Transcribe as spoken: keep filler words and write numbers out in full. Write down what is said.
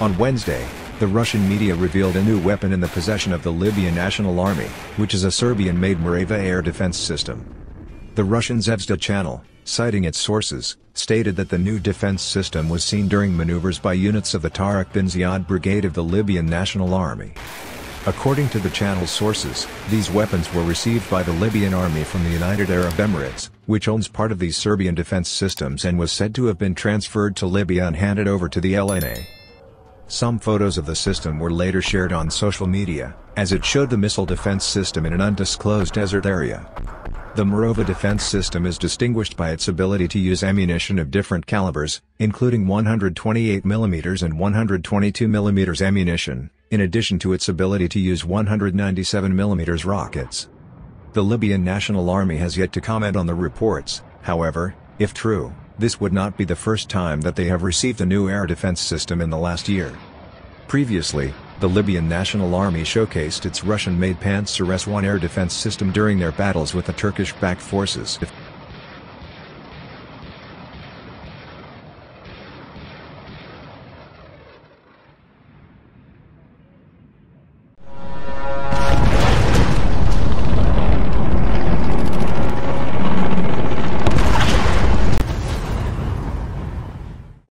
On Wednesday, the Russian media revealed a new weapon in the possession of the Libyan National Army, which is a Serbian-made Morava air defense system. The Russian Zvezda Channel, citing its sources, stated that the new defense system was seen during maneuvers by units of the Tariq Bin Ziyad Brigade of the Libyan National Army. According to the channel's sources, these weapons were received by the Libyan Army from the United Arab Emirates, which owns part of these Serbian defense systems and was said to have been transferred to Libya and handed over to the L N A. Some photos of the system were later shared on social media, as it showed the missile defense system in an undisclosed desert area. The Morava defense system is distinguished by its ability to use ammunition of different calibers, including one hundred twenty-eight millimeter and one hundred twenty-two millimeter ammunition, in addition to its ability to use one hundred ninety-seven millimeter rockets. The Libyan National Army has yet to comment on the reports. However, if true, this would not be the first time that they have received a new air defense system in the last year. Previously, the Libyan National Army showcased its Russian-made Pantsir S one air defense system during their battles with the Turkish-backed forces.